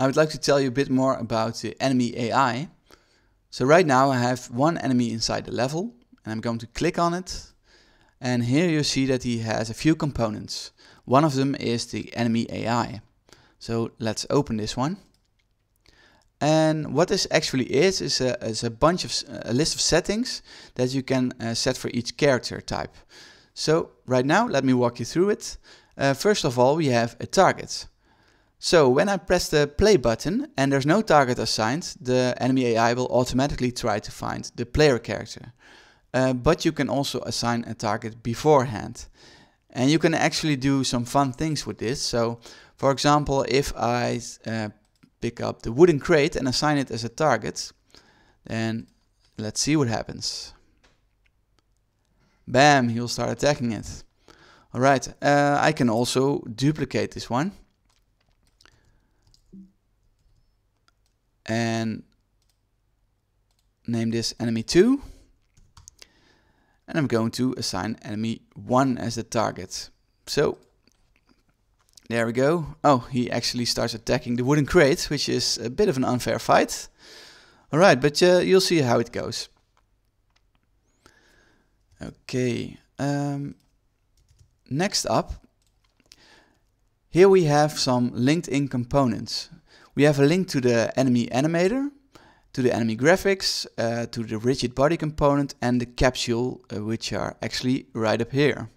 I would like to tell you a bit more about the enemy AI. So right now I have one enemy inside the level, and I'm going to click on it. And here you see that he has a few components. One of them is the enemy AI. So let's open this one. And what this actually is a bunch of a list of settings that you can set for each character type. So right now, let me walk you through it. First of all, we have a target. So when I press the play button and there's no target assigned, the enemy AI will automatically try to find the player character. But you can also assign a target beforehand. And you can actually do some fun things with this. So for example, if I pick up the wooden crate and assign it as a target, then let's see what happens. Bam, he'll start attacking it. All right, I can also duplicate this one. And name this enemy 2. And I'm going to assign enemy 1 as the target. So there we go. Oh, he actually starts attacking the wooden crate, which is a bit of an unfair fight. All right, but you'll see how it goes. Okay, next up, here we have some linked in components. We have a link to the enemy animator, to the enemy graphics, to the rigid body component and the capsule, which are actually right up here.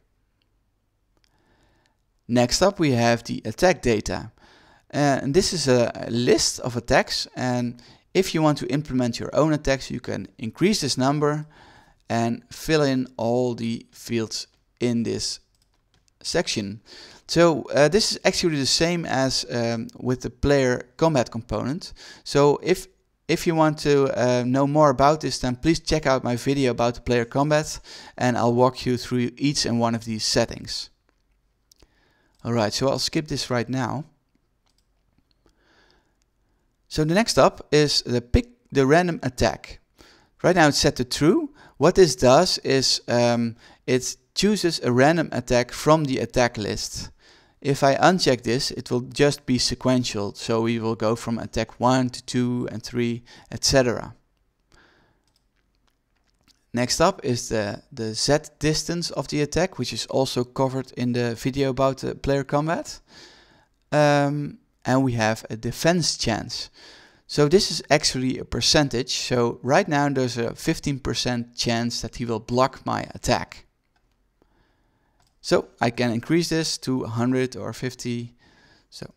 Next up we have the attack data. And this is a list of attacks, and if you want to implement your own attacks, you can increase this number and fill in all the fields in this section. So this is actually the same as with the player combat component. So if you want to know more about this, then please check out my video about the player combat, and I'll walk you through each and one of these settings. Alright, so I'll skip this right now. So the next up is the pick the random attack. Right now it's set to true. What this does is it chooses a random attack from the attack list. If I uncheck this, it will just be sequential, so we will go from attack 1 to 2 and 3, etc. Next up is the Z distance of the attack, which is also covered in the video about the player combat. And we have a defense chance. So this is actually a percentage, so right now there's a 15% chance that he will block my attack. So I can increase this to 100 or 50. So,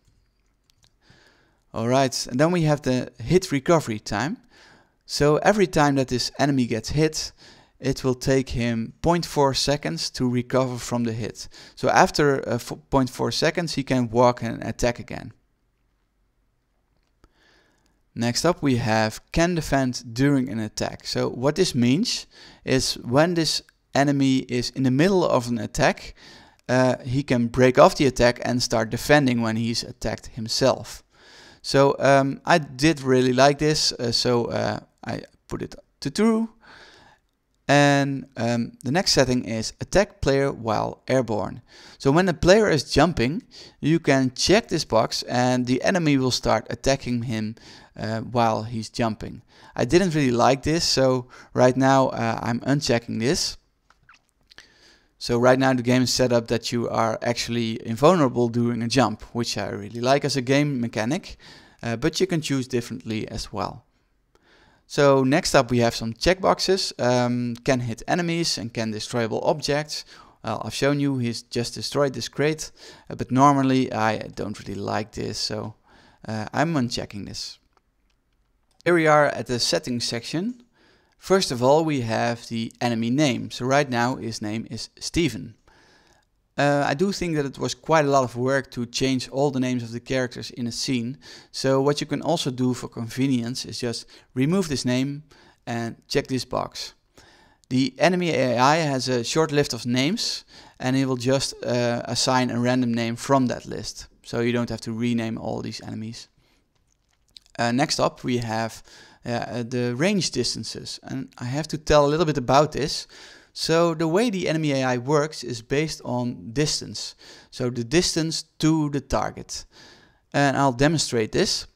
all right, and then we have the hit recovery time. So every time that this enemy gets hit, it will take him 0.4 seconds to recover from the hit. So after 0.4 seconds, he can walk and attack again. Next up we have can defend during an attack. So what this means is when this enemy is in the middle of an attack, he can break off the attack and start defending when he's attacked himself. So I did really like this, so I put it to true. And the next setting is attack player while airborne. So when the player is jumping, you can check this box and the enemy will start attacking him while he's jumping. I didn't really like this, so right now I'm unchecking this. So right now the game is set up that you are actually invulnerable during a jump, which I really like as a game mechanic, but you can choose differently as well. So next up we have some checkboxes, can hit enemies and can destroyable objects. Well, I've shown you he's just destroyed this crate, but normally I don't really like this, so I'm unchecking this. Here we are at the settings section. First of all we have the enemy name, so right now his name is Stephen. I do think that it was quite a lot of work to change all the names of the characters in a scene. So what you can also do for convenience is just remove this name and check this box. The enemy AI has a short list of names, and it will just assign a random name from that list. So you don't have to rename all these enemies. Next up we have the range distances, and I have to tell a little bit about this. So the way the enemy AI works is based on distance. So the distance to the target. And I'll demonstrate this.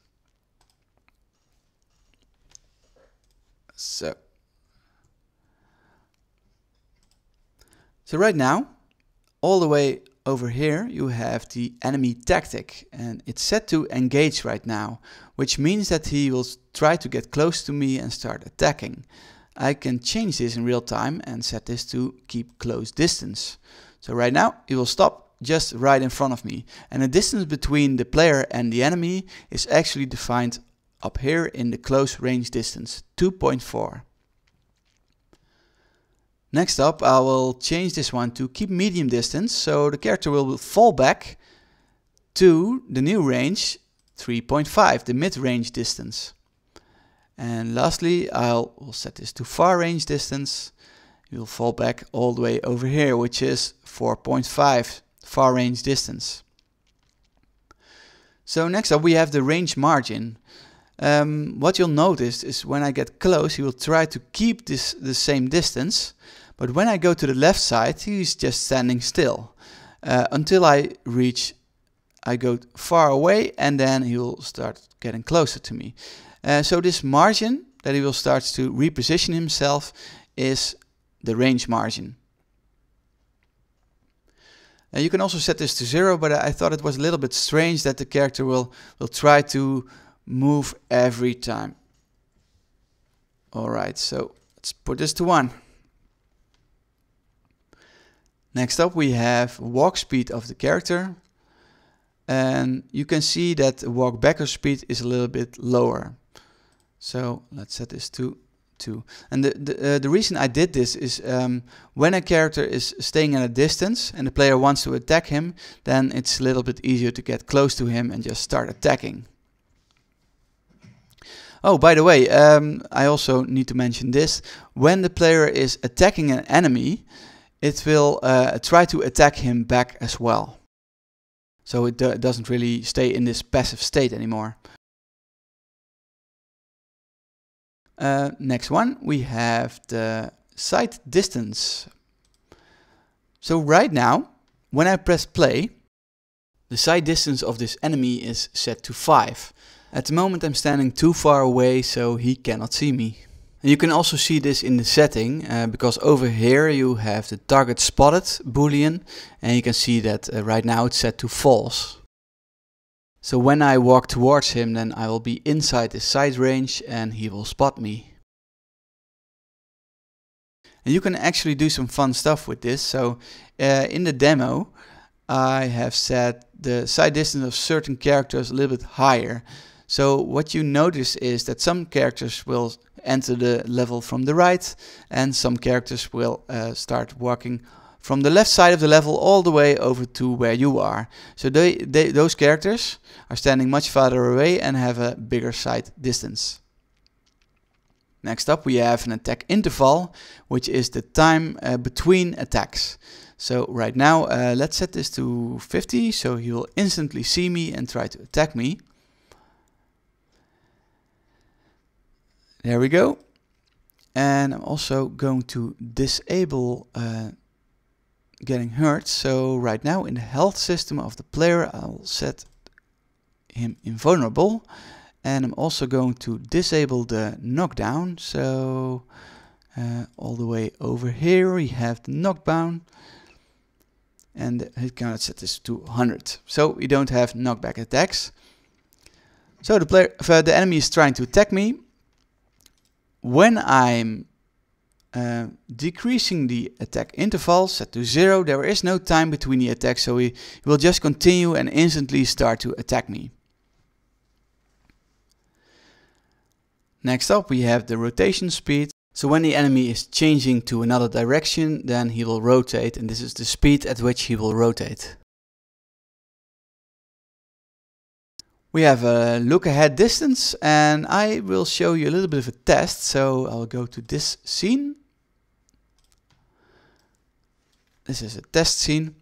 So right now, all the way over here, you have the enemy tactic, and it's set to engage right now, which means that he will try to get close to me and start attacking. I can change this in real time and set this to keep close distance. So right now, he will stop just right in front of me. And the distance between the player and the enemy is actually defined up here in the close range distance, 2.4. Next up, I will change this one to keep medium distance, so the character will fall back to the new range, 3.5, the mid-range distance. And lastly, I'll set this to far range distance. You'll fall back all the way over here, which is 4.5, far range distance. So next up, we have the range margin. What you'll notice is when I get close, he will try to keep the same distance, but when I go to the left side, he's just standing still until I go far away, and then he'll start getting closer to me. So this margin that he will start to reposition himself is the range margin. You can also set this to 0, but I thought it was a little bit strange that the character will try to move every time. Alright, so let's put this to 1. Next up, we have walk speed of the character, and you can see that walk backward speed is a little bit lower. So let's set this to 2. And the reason I did this is when a character is staying at a distance and the player wants to attack him, then it's a little bit easier to get close to him and just start attacking. Oh, by the way, I also need to mention this. When the player is attacking an enemy, it will try to attack him back as well. So it doesn't really stay in this passive state anymore. Next one, we have the sight distance. So right now, when I press play, the sight distance of this enemy is set to 5. At the moment I'm standing too far away, so he cannot see me. And you can also see this in the setting, because over here you have the target spotted boolean, and you can see that right now it's set to false. So when I walk towards him, then I will be inside his sight range and he will spot me. And you can actually do some fun stuff with this. So in the demo I have set the sight distance of certain characters a little bit higher. So what you notice is that some characters will enter the level from the right, and some characters will start walking from the left side of the level all the way over to where you are. So those characters are standing much farther away and have a bigger sight distance. Next up, we have an attack interval, which is the time between attacks. So right now, let's set this to 50, so he will instantly see me and try to attack me. There we go. And I'm also going to disable getting hurt. So right now in the health system of the player, I'll set him invulnerable. And I'm also going to disable the knockdown. So all the way over here we have the knockdown. And he cannot set this to 100. So we don't have knockback attacks. So the enemy is trying to attack me. When I'm decreasing the attack interval, set to 0, there is no time between the attacks, so he will just continue and instantly start to attack me. Next up, we have the rotation speed. So when the enemy is changing to another direction, then he will rotate, and this is the speed at which he will rotate. We have a look ahead distance, and I will show you a little bit of a test. So I'll go to this scene. This is a test scene.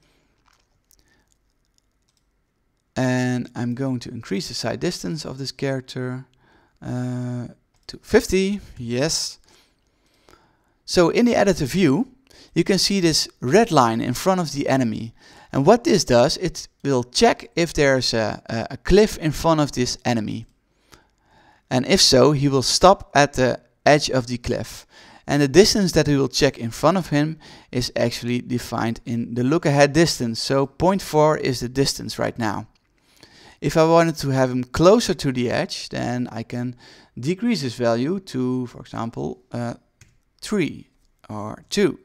And I'm going to increase the sight distance of this character to 50, yes. So in the editor view, you can see this red line in front of the enemy. And what this does, it will check if there's a cliff in front of this enemy. And if so, he will stop at the edge of the cliff. And the distance that we will check in front of him is actually defined in the look ahead distance. So 0.4 is the distance right now. If I wanted to have him closer to the edge, then I can decrease this value to, for example, 3 or 2.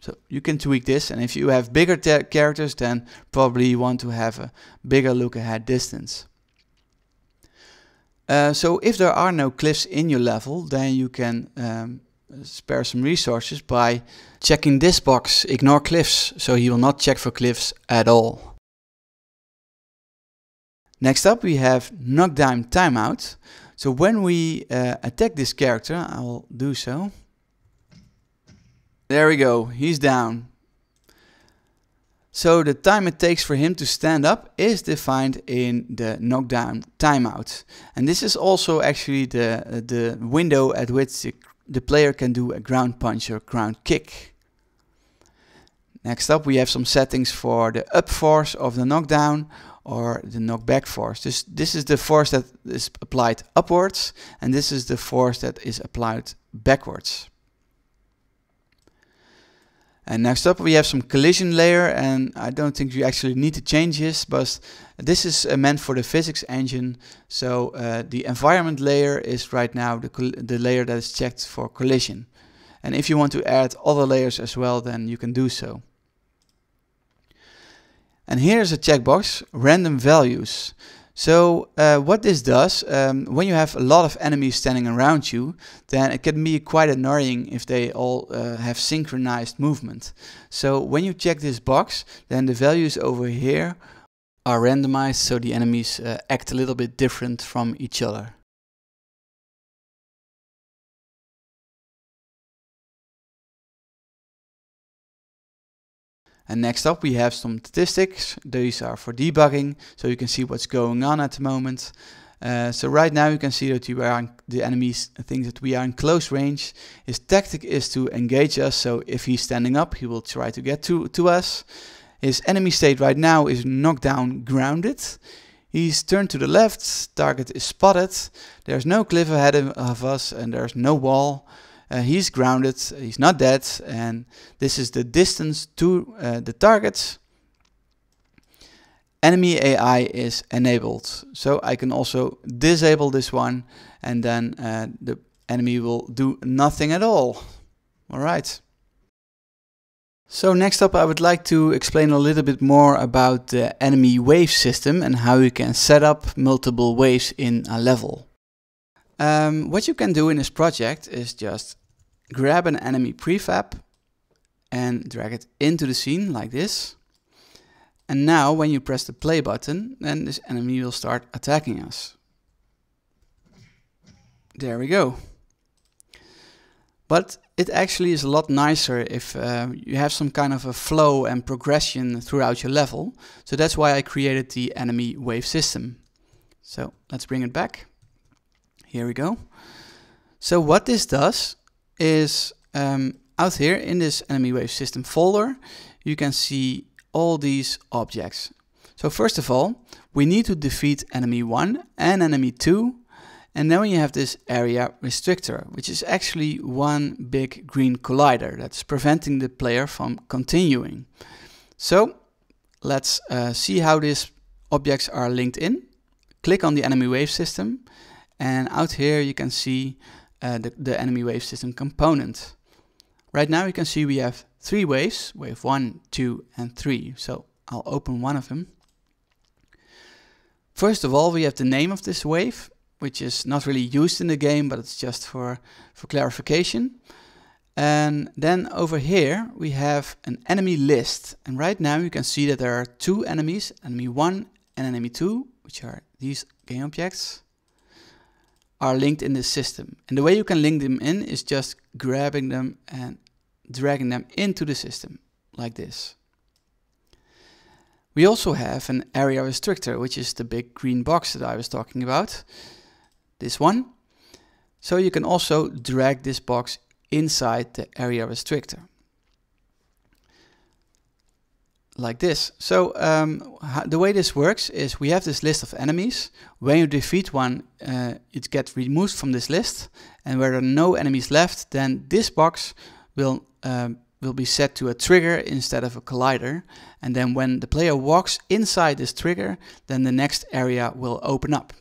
So you can tweak this, and if you have bigger characters, then probably you want to have a bigger look ahead distance. So if there are no cliffs in your level, then you can spare some resources by checking this box, ignore cliffs, so he will not check for cliffs at all. Next up we have knockdown timeout. So when we attack this character, I will do so. There we go, he's down. So the time it takes for him to stand up is defined in the knockdown timeout. And this is also actually the window at which the player can do a ground punch or ground kick. Next up we have some settings for the up force of the knockdown or the knockback force. This is the force that is applied upwards, and this is the force that is applied backwards. And next up we have some collision layer, and I don't think you actually need to change this, but this is meant for the physics engine. So the environment layer is right now the layer that is checked for collision. And if you want to add other layers as well, then you can do so. And here's a checkbox, random values. So what this does, when you have a lot of enemies standing around you, then it can be quite annoying if they all have synchronized movement. So when you check this box, then the values over here are randomized, so the enemies act a little bit different from each other. And next up we have some statistics. These are for debugging, so you can see what's going on at the moment. So right now you can see that the enemies think that we are in close range. His tactic is to engage us, so if he's standing up he will try to get to us. His enemy state right now is knockdown grounded. He's turned to the left, target is spotted, there's no cliff ahead of us and there's no wall. He's grounded, he's not dead, and this is the distance to the target. Enemy AI is enabled, so I can also disable this one, and then the enemy will do nothing at all. Alright. So next up I would like to explain a little bit more about the enemy wave system and how you can set up multiple waves in a level. What you can do in this project is just grab an enemy prefab and drag it into the scene like this. And now when you press the play button, then this enemy will start attacking us. There we go. But it actually is a lot nicer if you have some kind of a flow and progression throughout your level. So that's why I created the enemy wave system. So let's bring it back. Here we go. So what this does is, out here in this enemy wave system folder, you can see all these objects. So first of all, we need to defeat enemy 1 and enemy 2. And then you have this area restrictor, which is actually one big green collider that's preventing the player from continuing. So let's see how these objects are linked in. Click on the enemy wave system. And out here you can see the enemy wave system component. Right now you can see we have 3 waves, wave 1, 2 and 3. So I'll open one of them. First of all we have the name of this wave, which is not really used in the game, but it's just for clarification. And then over here we have an enemy list. And right now you can see that there are 2 enemies, enemy 1 and enemy 2, which are these game objects, are linked in this system. And the way you can link them in is just grabbing them and dragging them into the system, like this. We also have an area restrictor, which is the big green box that I was talking about, this one. So you can also drag this box inside the area restrictor. like this. So the way this works is we have this list of enemies. When you defeat one, it gets removed from this list, and where there are no enemies left, then this box will be set to a trigger instead of a collider, and then when the player walks inside this trigger, then the next area will open up.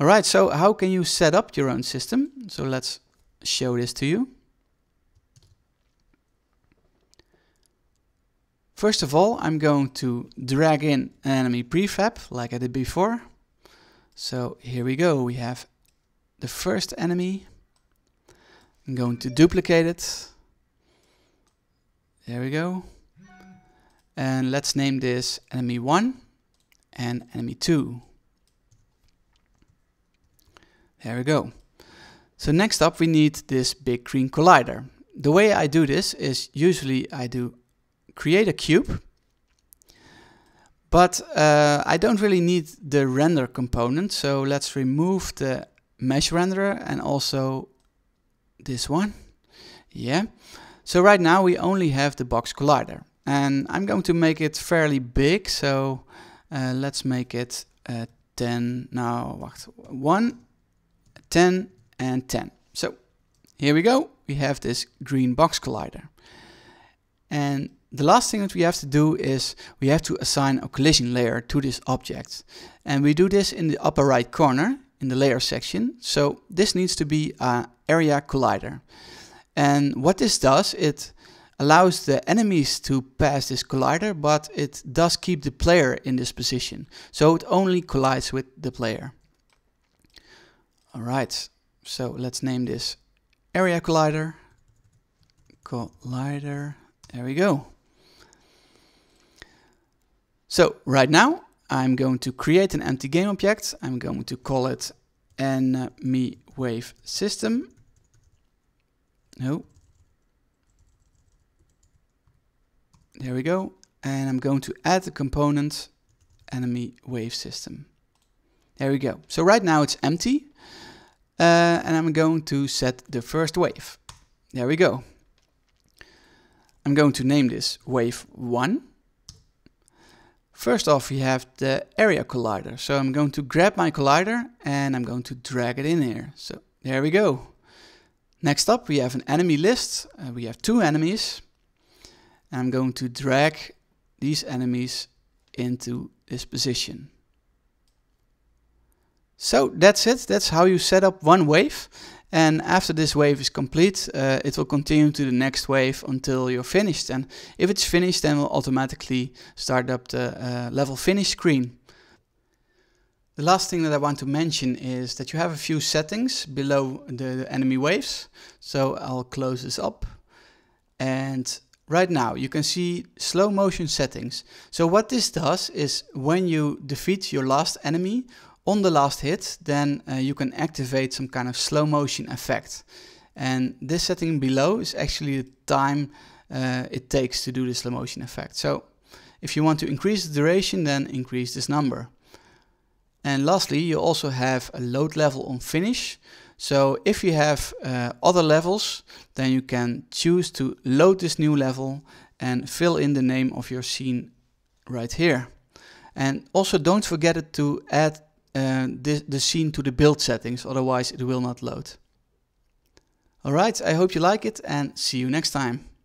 Alright, so how can you set up your own system? So let's show this to you. First of all, I'm going to drag in an enemy prefab like I did before. So here we go, we have the first enemy. I'm going to duplicate it. There we go. And let's name this enemy 1 and enemy 2. There we go. So next up we need this big green collider. The way I do this is usually I do create a cube, but I don't really need the render component, so let's remove the mesh renderer and also this one. Yeah, so right now we only have the box collider, and I'm going to make it fairly big, so let's make it 10, now 1, 10 and 10. So here we go, we have this green box collider. And the last thing that we have to do is we have to assign a collision layer to this object. And we do this in the upper right corner in the layer section. So this needs to be an area collider. And what this does, it allows the enemies to pass this collider, but it does keep the player in this position. So it only collides with the player. All right, so let's name this area collider. Collider, there we go. So right now I'm going to create an empty game object. I'm going to call it enemy wave system. No. There we go. And I'm going to add the component enemy wave system. There we go. So right now it's empty. And I'm going to set the first wave. There we go. I'm going to name this wave 1. First off, we have the area collider. So I'm going to grab my collider and I'm going to drag it in here. So there we go. Next up, we have an enemy list. We have 2 enemies. I'm going to drag these enemies into this position. So that's it. That's how you set up one wave. And after this wave is complete, it will continue to the next wave until you're finished. And if it's finished, then we'll automatically start up the level finish screen. The last thing that I want to mention is that you have a few settings below the enemy waves. So I'll close this up. And right now you can see slow motion settings. So what this does is when you defeat your last enemy, on the last hit, then you can activate some kind of slow motion effect. And this setting below is actually the time it takes to do the slow motion effect. So if you want to increase the duration, then increase this number. And lastly, you also have a load level on finish. So if you have other levels, then you can choose to load this new level and fill in the name of your scene right here. And also don't forget to add the scene to the build settings, otherwise it will not load. Alright, I hope you like it and see you next time.